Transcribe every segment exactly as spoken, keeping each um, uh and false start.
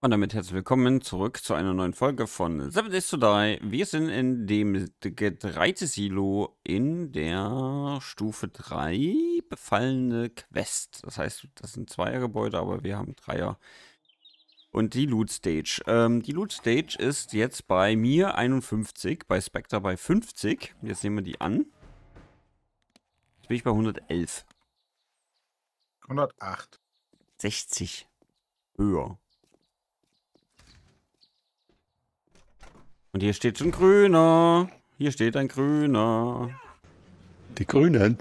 Und damit herzlich willkommen zurück zu einer neuen Folge von seven days to die. Wir sind in dem gedreite Silo in der Stufe drei befallene Quest. Das heißt, das sind Zweiergebäude, aber wir haben Dreier. Und die Loot Stage. Ähm, die Loot Stage ist jetzt bei mir einundfünfzig, bei Spectre bei fünfzig. Jetzt nehmen wir die an. Jetzt bin ich bei hundertelf. hundertacht. sechzig. Höher. Und hier steht schon grüner. Hier steht ein grüner. Die Grünen.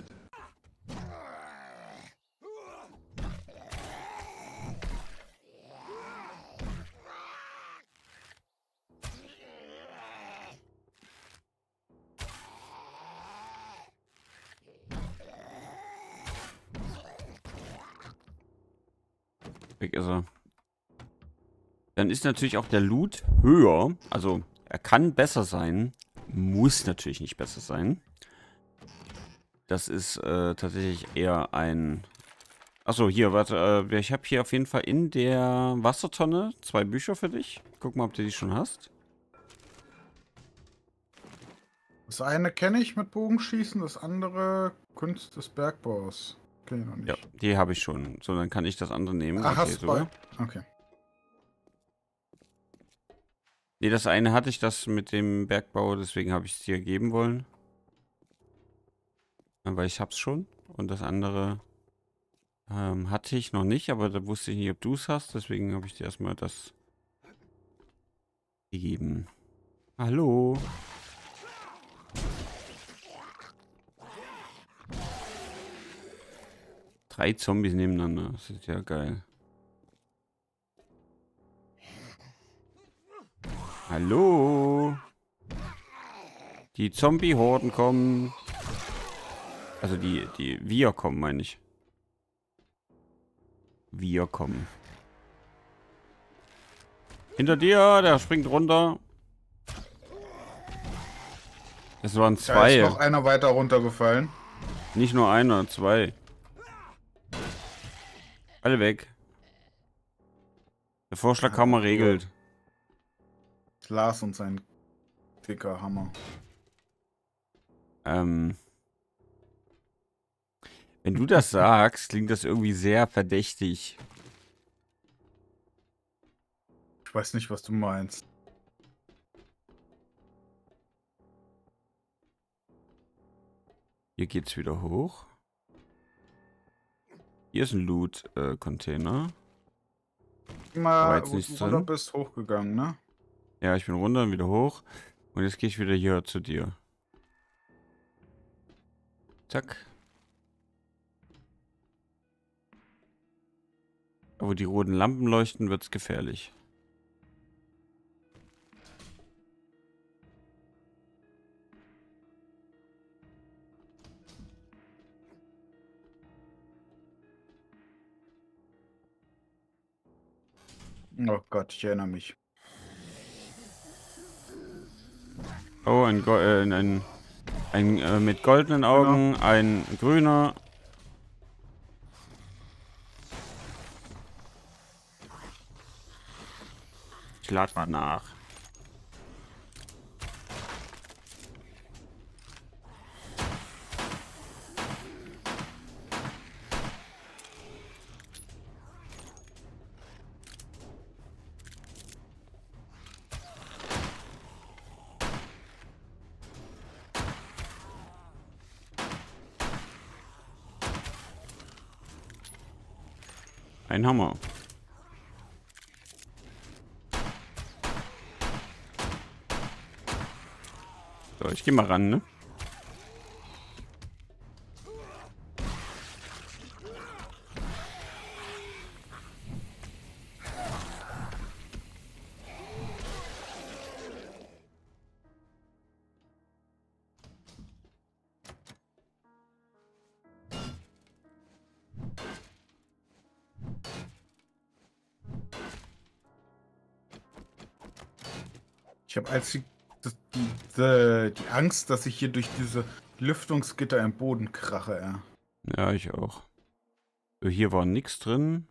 Weg ist er. Dann ist natürlich auch der Loot höher. Also... Er kann besser sein, muss natürlich nicht besser sein. Das ist äh, tatsächlich eher ein... Achso, hier, warte. Äh, ich habe hier auf jeden Fall in der Wassertonne zwei Bücher für dich. Guck mal, ob du die schon hast. Das eine kenne ich mit Bogenschießen, das andere Kunst des Bergbaus. Kenne ich noch nicht. Ja, die habe ich schon. So, dann kann ich das andere nehmen. Ach, hast du bei? Okay. Ne, das eine hatte ich, das mit dem Bergbau, deswegen habe ich es dir geben wollen. Aber ich hab's schon. Und das andere ähm, hatte ich noch nicht, aber da wusste ich nicht, ob du es hast. Deswegen habe ich dir erstmal das gegeben. Hallo. Drei Zombies nebeneinander. Das ist ja geil. Hallo! Die Zombie-Horden kommen. Also die, die, wir kommen, meine ich. Wir kommen. Hinter dir, der springt runter. Es waren zwei. Da ist noch einer weiter runtergefallen. Nicht nur einer, zwei. Alle weg. Der Vorschlaghammer regelt. Lars und sein dicker Hammer. Ähm. Wenn du das sagst, klingt das irgendwie sehr verdächtig. Ich weiß nicht, was du meinst. Hier geht's wieder hoch. Hier ist ein Loot-Container. Äh, Mal, wo du runter bist, hochgegangen, ne? Ja, ich bin runter und wieder hoch. Und jetzt gehe ich wieder hier zu dir. Zack. Wo die roten Lampen leuchten, wird's gefährlich. Oh Gott, ich erinnere mich. Oh, ein, Go äh, ein, ein, ein äh, mit goldenen Augen, genau. Ein grüner. Ich lade mal nach. Ein Hammer. So, ich geh mal ran, ne? Ich habe als die, die, die Angst, dass ich hier durch diese Lüftungsgitter im Boden krache. Ja, ja, ich auch. Hier war nichts drin.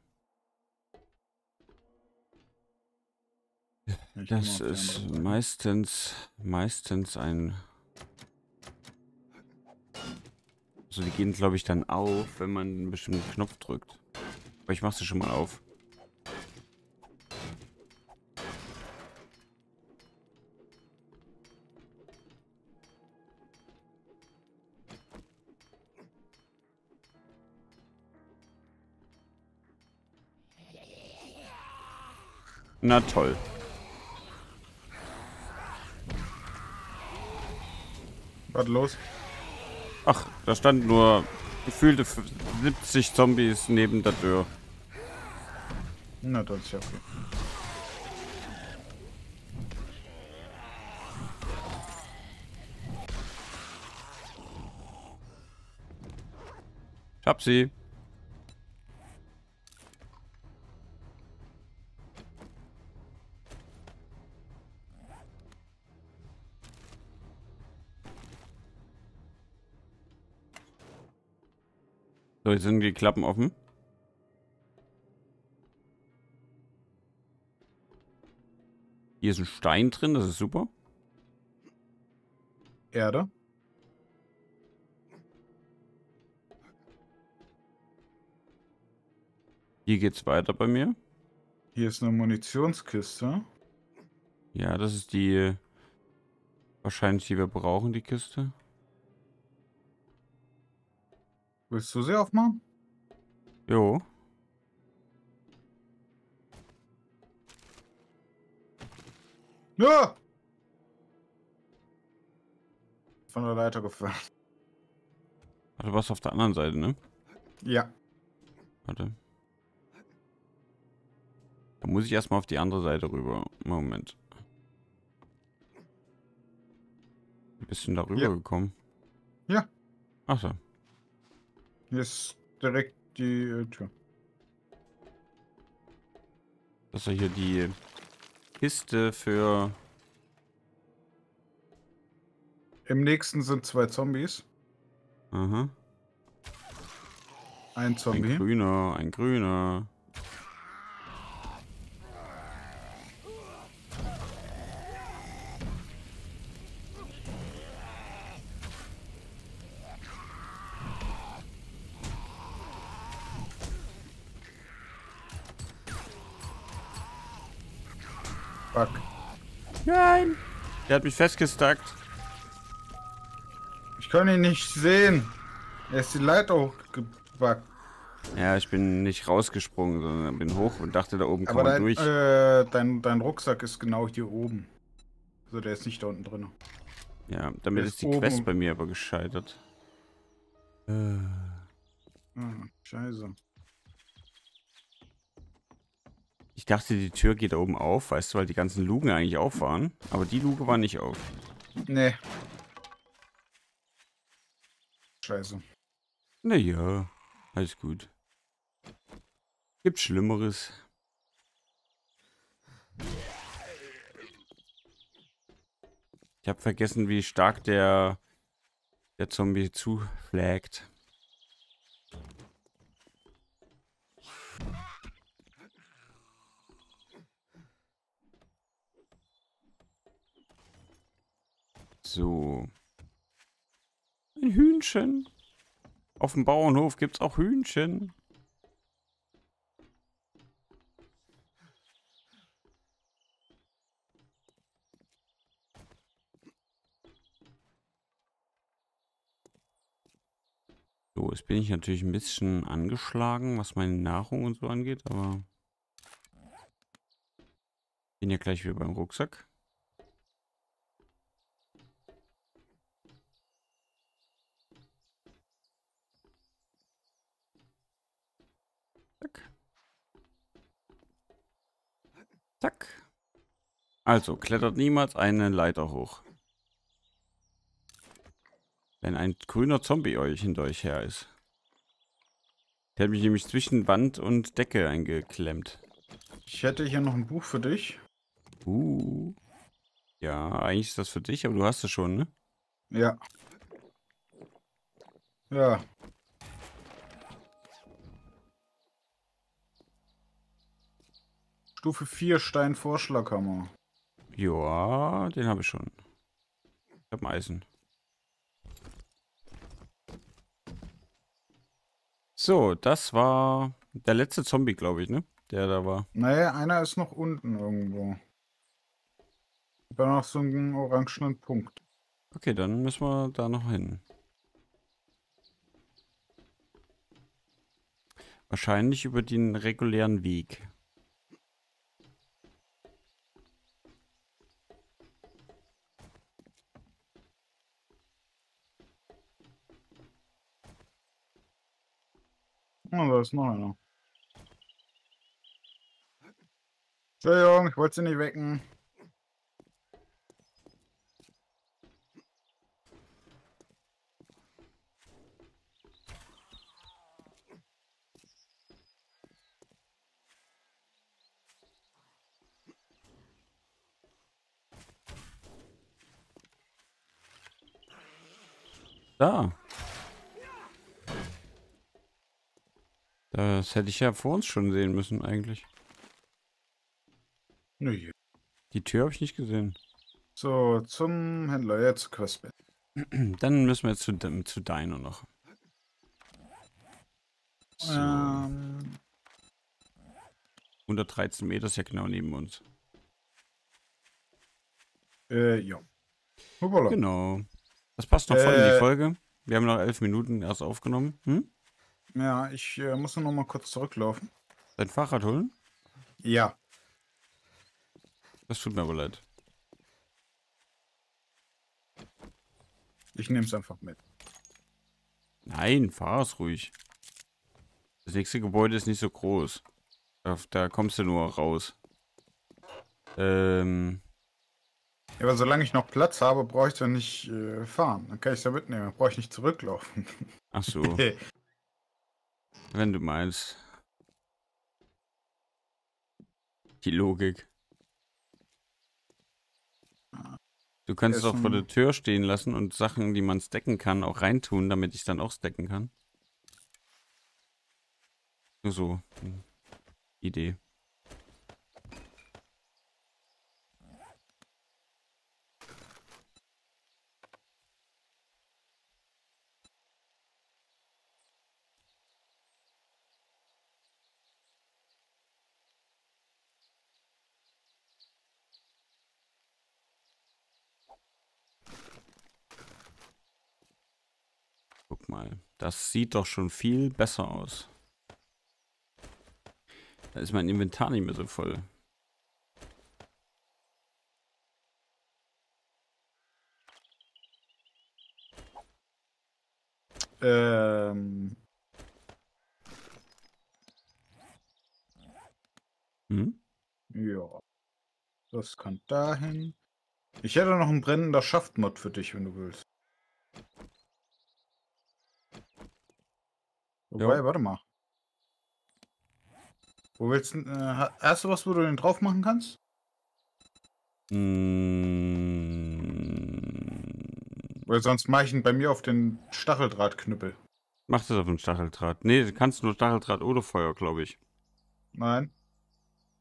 Das ist meistens, meistens ein... Also die gehen, glaube ich, dann auf, wenn man einen bestimmten Knopf drückt. Aber ich mache sie schon mal auf. Na toll. Was los? Ach, da standen nur gefühlte siebzig Zombies neben der Tür. Na, das ist ja okay. Ich hab sie. So, jetzt sind die Klappen offen. Hier ist ein Stein drin, das ist super. Erde. Hier geht's weiter bei mir. Hier ist eine Munitionskiste. Ja, das ist die... Wahrscheinlich, die wir brauchen, die Kiste. Willst du sie aufmachen? Jo. Ja! Von der Leiter gefallen. Warte, du warst auf der anderen Seite, ne? Ja. Warte. Da muss ich erstmal auf die andere Seite rüber. Moment. Ein bisschen darüber ja. gekommen. Ja. Ach so. Hier ist direkt die äh, Tür. Das ist ja hier die Kiste für... Im nächsten sind zwei Zombies. Aha. Ein Zombie. Ein grüner, ein grüner. Fuck. Nein! Der hat mich festgestackt. Ich kann ihn nicht sehen. Er ist die Leiter hochgebackt. Ja, ich bin nicht rausgesprungen, sondern bin hoch und dachte, da oben kann man durch. Aber äh, dein, dein Rucksack ist genau hier oben. Also der ist nicht da unten drin. Ja, damit ist, ist die Quest bei mir aber gescheitert. Äh. Ah, scheiße. Ich dachte, die Tür geht da oben auf, weißt du, weil die ganzen Luken eigentlich auf waren. Aber die Luke war nicht auf. Nee. Scheiße. Naja, alles gut. Gibt Schlimmeres. Ich habe vergessen, wie stark der, der Zombie zuschlägt. So. Ein Hühnchen. Auf dem Bauernhof gibt's auch Hühnchen. So, jetzt bin ich natürlich ein bisschen angeschlagen, was meine Nahrung und so angeht, aber bin ja gleich wieder beim Rucksack. Zack. Also, klettert niemals eine Leiter hoch. Wenn ein grüner Zombie euch hinter euch her ist. Der hat mich nämlich zwischen Wand und Decke eingeklemmt. Ich hätte hier noch ein Buch für dich. Uh. Ja, eigentlich ist das für dich, aber du hast es schon, ne? Ja. Ja. Stufe vier Stein Vorschlaghammer. Ja, den habe ich schon. Ich habe ein Eisen. So, das war der letzte Zombie, glaube ich, ne? Der da war. Naja, einer ist noch unten irgendwo. Ich habe noch so einen orangenen Punkt. Okay, dann müssen wir da noch hin. Wahrscheinlich über den regulären Weg. Oh, da ist noch einer. Entschuldigung, ich wollte sie nicht wecken. Da. Das hätte ich ja vor uns schon sehen müssen eigentlich. Nee. Die Tür habe ich nicht gesehen. So, zum Händler, jetzt Quest. Dann müssen wir jetzt zu, zu Dino noch. So. Ähm. hundertdreizehn Meter ist ja genau neben uns. Äh, ja. Hoppala. Genau. Das passt noch voll äh, in die Folge. Wir haben noch elf Minuten erst aufgenommen. Hm? Ja, ich äh, muss nur noch mal kurz zurücklaufen. Dein Fahrrad holen? Ja. Das tut mir aber leid. Ich nehme es einfach mit. Nein, fahr es ruhig. Das nächste Gebäude ist nicht so groß. Da, da kommst du nur raus. Ähm... Ja, aber solange ich noch Platz habe, brauche ich dann nicht äh, fahren. Dann kann ich es ja mitnehmen. Dann brauche ich nicht zurücklaufen. Ach so. Wenn du meinst. Die Logik. Du kannst es auch vor der Tür stehen lassen und Sachen, die man stacken kann, auch reintun, damit ich es dann auch stacken kann. Nur so. Idee. Mal. Das sieht doch schon viel besser aus. Da ist mein Inventar nicht mehr so voll. Ähm. Hm? Ja. Das kann dahin. Ich hätte noch einen brennender Schaftmod für dich, wenn du willst. Wobei, jo. Warte mal. Wo willst du, äh, hast du was, wo du den drauf machen kannst? Mm. Weil sonst mache ich ihn bei mir auf den Stacheldrahtknüppel. Machst du das auf den Stacheldraht? Nee, du kannst nur Stacheldraht oder Feuer, glaube ich. Nein.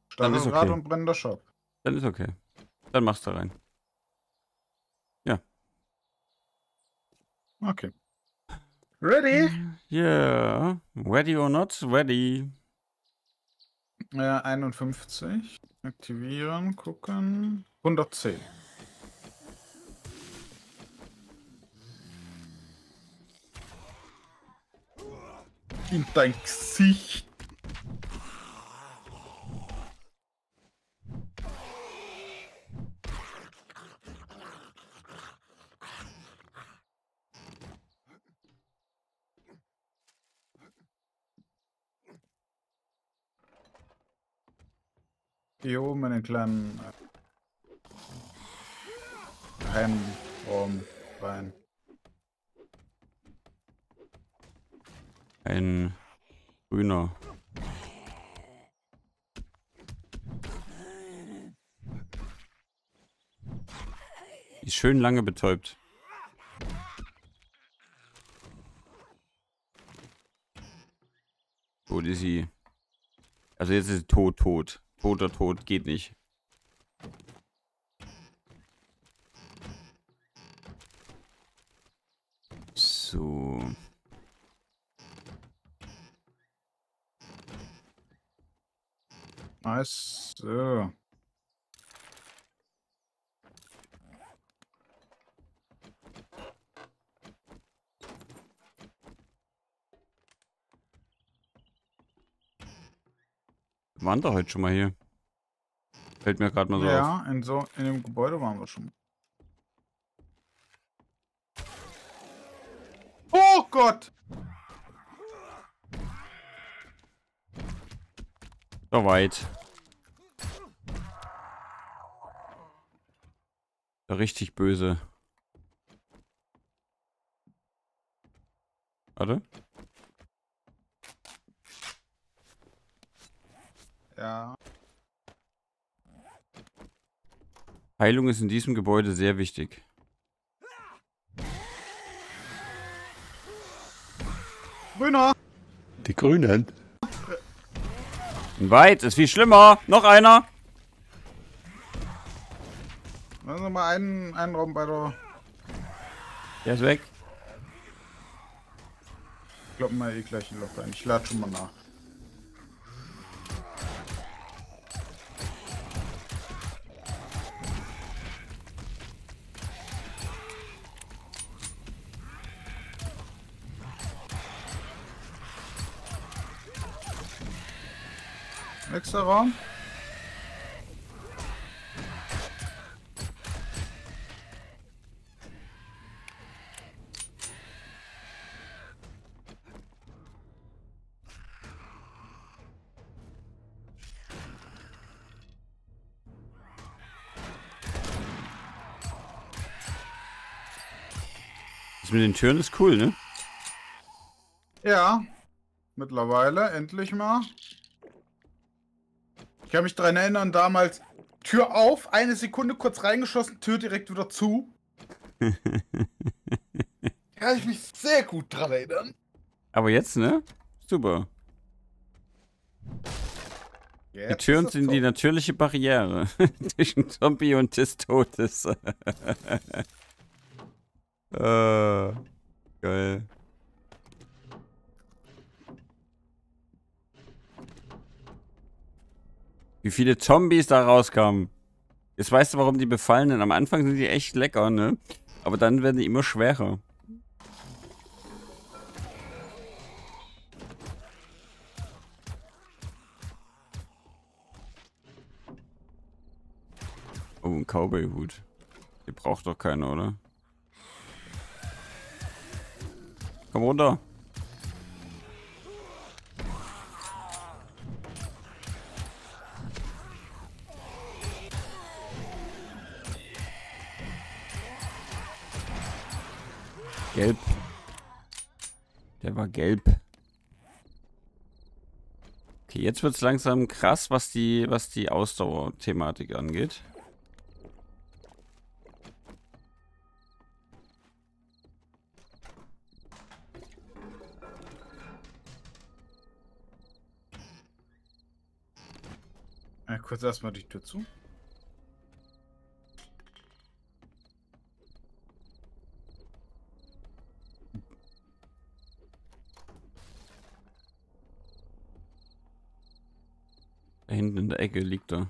Stacheldraht okay. Und brennender Schab. Dann ist okay. Dann machst du rein. Ja. Okay. Ready? Yeah. Ready or not? Ready. Ja, einundfünfzig. Aktivieren, gucken. hundertzehn. In dein Gesicht. Hier oben in den kleinen Geheimraum rein. Ein grüner. Ist schön lange betäubt. Tot ist sie. Also jetzt ist sie tot, tot. Toter Tod geht nicht. So. Nice. So. Wir waren da heute schon mal hier. Fällt mir gerade mal so ja, auf. Ja, in, so, in dem Gebäude waren wir schon. Oh Gott! Soweit. Richtig böse. Warte. Ja. Heilung ist in diesem Gebäude sehr wichtig. Grüner! Die Grünen. Weit ist viel schlimmer. Noch einer. Lass uns mal einen, einen Raum bei der. Der ist weg. Ich glaube mal eh gleich ein Loch rein. Ich lade schon mal nach. Nächster Raum. Das mit den Türen ist cool, ne? Ja, mittlerweile, endlich mal. Ich kann mich daran erinnern, damals Tür auf, eine Sekunde kurz reingeschossen, Tür direkt wieder zu. Kann ich mich sehr gut dran erinnern. Aber jetzt, ne? Super. Jetzt die Türen sind so die natürliche Barriere zwischen Zombie und des Todes. äh, geil. Wie viele Zombies da rauskamen. Jetzt weißt du, warum die Befallenen. Am Anfang sind die echt lecker, ne? Aber dann werden die immer schwerer. Oh, ein Cowboy-Hut. Den braucht doch keiner, oder? Komm runter. Gelb. Der war gelb. Okay, jetzt wird es langsam krass, was die, was die Ausdauer-Thematik angeht. Ja, kurz erstmal die Tür zu. Hinten in der Ecke liegt er.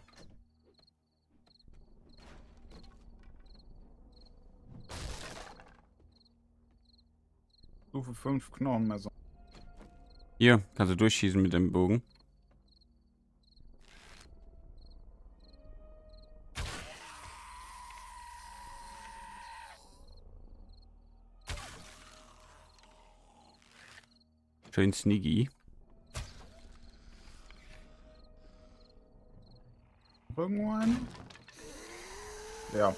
Stufe fünf Knorrenmesser. Hier, kannst du durchschießen mit dem Bogen. Schön sneaky. Irgendwo einen? Ja.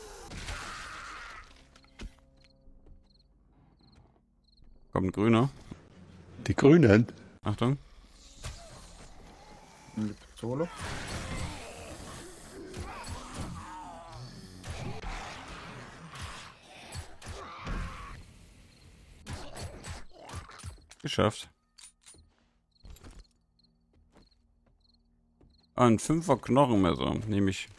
Kommt ein Grüner. Die Grünen. Achtung. Eine Pistole. Geschafft. Ein Fünfer Knochenmesser, nehme ich.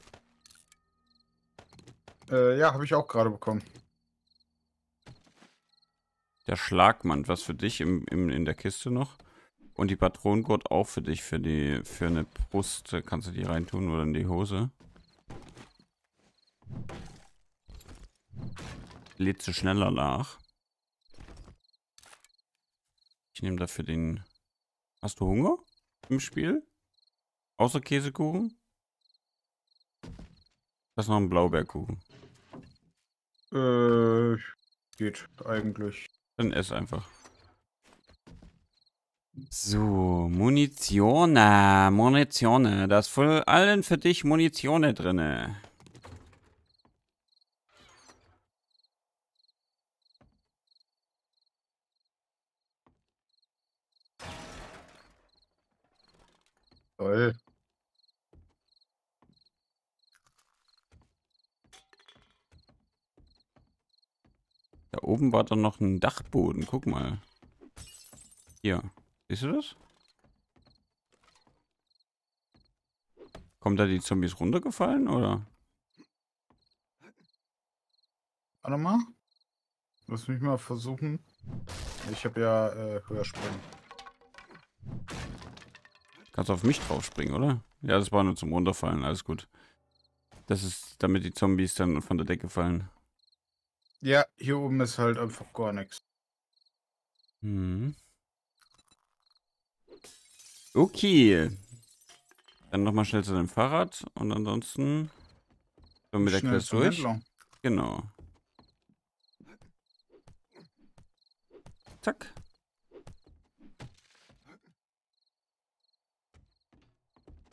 Äh, ja, habe ich auch gerade bekommen. der Schlagmand, was für dich im, im, in der Kiste noch. Und die Patronengurt auch für dich, für die, für eine Brust. Kannst du die reintun oder in die Hose. Lädst du schneller nach. Ich nehme dafür den... Hast du Hunger im Spiel? Außer Käsekuchen? Das ist noch ein Blaubeerkuchen. Äh, geht eigentlich. Dann ess einfach. So, Munitione, Munitione. Da ist voll allen für dich Munitione drinne. Toll. Da oben war dann noch ein Dachboden. Guck mal. Hier. Siehst du das? Kommen da die Zombies runtergefallen, oder? Warte mal. Lass mich mal versuchen. Ich habe ja äh, höher springen. Kannst auf mich drauf springen, oder? Ja, das war nur zum Runterfallen. Alles gut. Das ist, damit die Zombies dann von der Decke fallen. Ja, hier oben ist halt einfach gar nichts. Hm. Okay. Dann nochmal schnell zu dem Fahrrad und ansonsten so mit der Quest durch. Händler. Genau. Zack.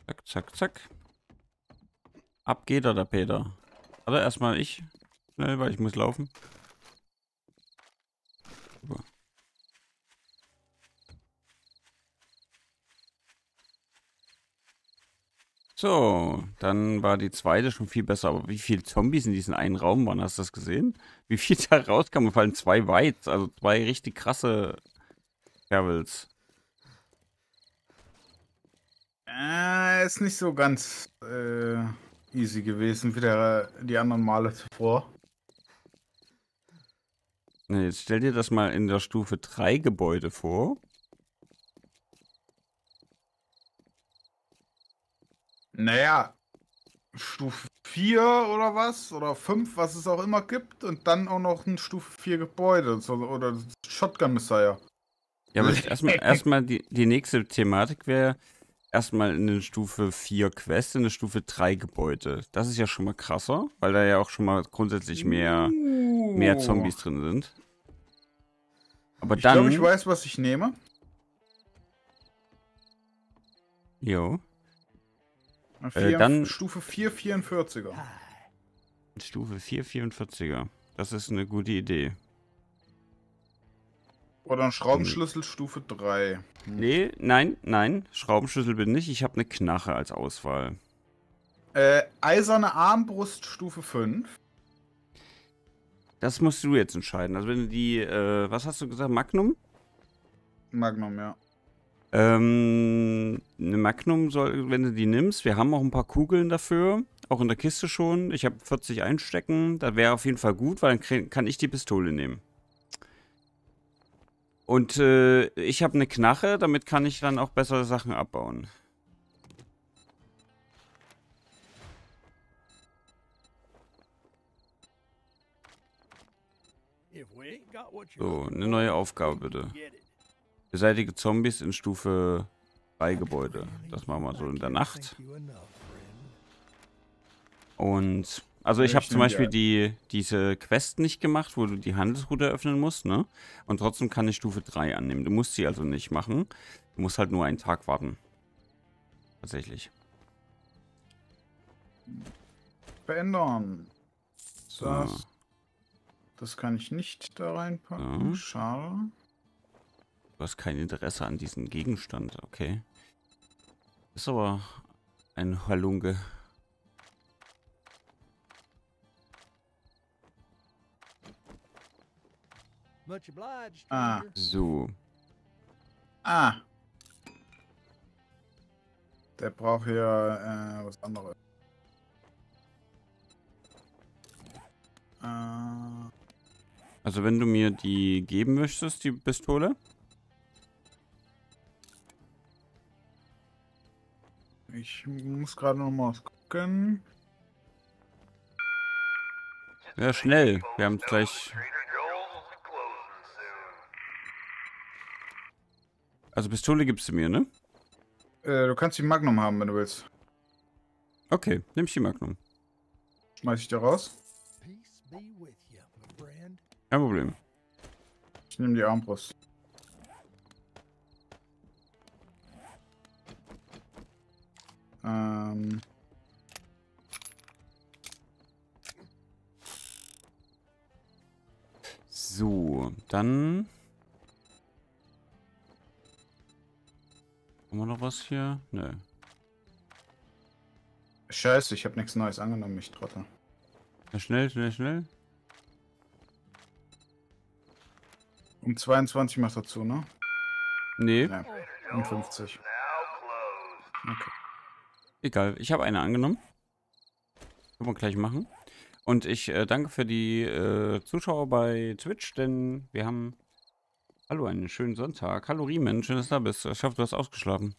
Zack, zack, zack. Ab geht er, der Peter. Warte, erstmal ich. Schnell, weil ich muss laufen. Super. So, dann war die zweite schon viel besser. Aber wie viele Zombies in diesem einen Raum waren, hast du das gesehen? Wie viel da rauskamen? Vor allem zwei Whites, also zwei richtig krasse Kerls. Äh, ist nicht so ganz äh, easy gewesen wie der, die anderen Male zuvor. Na, jetzt stell dir das mal in der Stufe drei Gebäude vor. Naja, Stufe vier oder was? Oder fünf, was es auch immer gibt. Und dann auch noch ein Stufe vier Gebäude. So, oder Shotgun Messiah. Ja, aber erstmal erstmal die, die nächste Thematik wäre erstmal in eine Stufe vier Quest, in eine Stufe drei Gebäude. Das ist ja schon mal krasser, weil da ja auch schon mal grundsätzlich mehr, uh. mehr Zombies drin sind. Aber ich dann... Ich glaube, ich weiß, was ich nehme. Jo. Äh, dann Stufe vier vierundvierziger. Stufe vier vierundvierziger. Das ist eine gute Idee. Oder ein Schraubenschlüssel, hm. Stufe drei. Hm. Nee, nein, nein. Schraubenschlüssel bin ich. Ich habe eine Knarre als Auswahl. Äh, eiserne Armbrust, Stufe fünf. Das musst du jetzt entscheiden. Also wenn du die, äh, was hast du gesagt? Magnum? Magnum, ja. Ähm, eine Magnum, soll, wenn du die nimmst, wir haben auch ein paar Kugeln dafür, auch in der Kiste schon. Ich habe vierzig einstecken, da wäre auf jeden Fall gut, weil dann kann ich die Pistole nehmen. Und äh, ich habe eine Knarre, damit kann ich dann auch bessere Sachen abbauen. So, eine neue Aufgabe bitte. Beseitige Zombies in Stufe drei Gebäude. Das machen wir so in der Nacht. Und, also ich habe zum Beispiel die, diese Quest nicht gemacht, wo du die Handelsroute öffnen musst, ne? Und trotzdem kann ich Stufe drei annehmen. Du musst sie also nicht machen. Du musst halt nur einen Tag warten. Tatsächlich. Verändern. So. Das, das kann ich nicht da reinpacken. So. Schade. Du hast kein Interesse an diesem Gegenstand, okay. Ist aber ein Halunke. Ah. So. Ah. Der braucht ja äh, was anderes. Äh. Also wenn du mir die geben möchtest, die Pistole. Ich muss gerade noch mal gucken. Ja, schnell. Wir haben gleich... Also Pistole gibst du mir, ne? Äh, du kannst die Magnum haben, wenn du willst. Okay, nimm ich die Magnum. Schmeiß ich da raus? Kein Problem. Ich nehme die Armbrust. Ähm... So, dann... Haben wir noch was hier? Nö. Scheiße, ich habe nichts Neues angenommen, ich Trottel. Ja, schnell, schnell, schnell. Um zweiundzwanzig macht er zu, ne? Nee. Nee. Um fünfzig. Okay. Egal, ich habe eine angenommen. Können wir gleich machen. Und ich äh, danke für die äh, Zuschauer bei Twitch, denn wir haben... Hallo, einen schönen Sonntag. Hallo Riemann, schön, dass du da bist. Ich hoffe, du hast ausgeschlafen.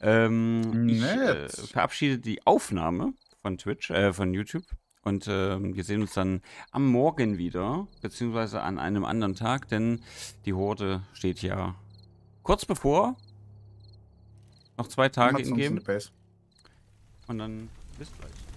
Ähm, ich äh, verabschiede die Aufnahme von Twitch, äh, von YouTube. Und ähm, wir sehen uns dann am Morgen wieder, beziehungsweise an einem anderen Tag, denn die Horde steht ja kurz bevor. Noch zwei Tage in Game. Und dann bis gleich.